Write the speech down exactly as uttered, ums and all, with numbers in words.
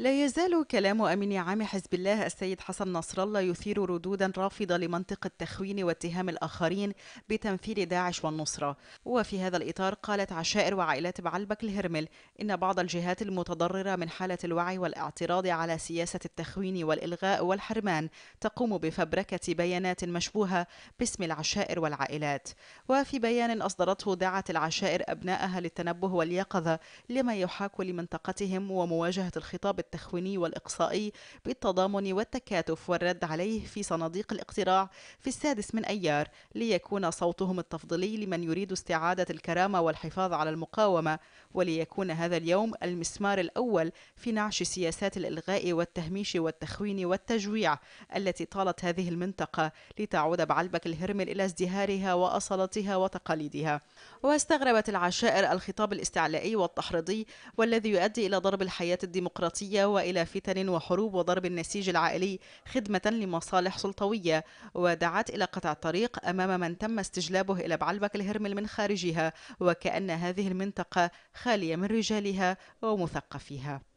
لا يزال كلام أمين عام حزب الله السيد حسن نصر الله يثير ردودا رافضة لمنطق التخوين واتهام الآخرين بتنفيذ داعش والنصرة. وفي هذا الإطار قالت عشائر وعائلات بعلبك الهرمل إن بعض الجهات المتضررة من حالة الوعي والاعتراض على سياسة التخوين والإلغاء والحرمان تقوم بفبركة بيانات مشبوهة باسم العشائر والعائلات. وفي بيان أصدرته دعت العشائر أبنائها للتنبه واليقظة لما يحاك لمنطقتهم ومواجهة الخطاب التخويني والإقصائي بالتضامن والتكاتف والرد عليه في صناديق الاقتراع في السادس من أيار، ليكون صوتهم التفضيلي لمن يريد استعادة الكرامة والحفاظ على المقاومة، وليكون هذا اليوم المسمار الأول في نعش سياسات الإلغاء والتهميش والتخوين والتجويع التي طالت هذه المنطقة، لتعود بعلبك الهرمل إلى ازدهارها وأصالتها وتقاليدها. واستغربت العشائر الخطاب الاستعلائي والتحريضي والذي يؤدي إلى ضرب الحياة الديمقراطية وإلى فتن وحروب وضرب النسيج العائلي خدمة لمصالح سلطوية، ودعت إلى قطع الطريق أمام من تم استجلابه إلى بعلبك الهرمل من خارجها، وكأن هذه المنطقة خالية من رجالها ومثقفيها.